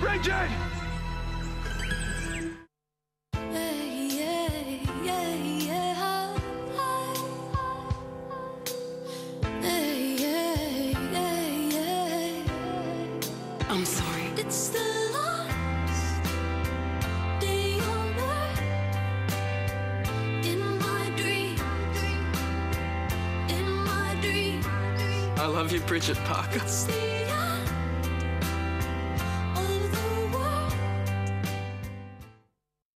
Bridget! I'm sorry. It's the last day on earth. In my dream. In my dream. I love you, Bridget Parker.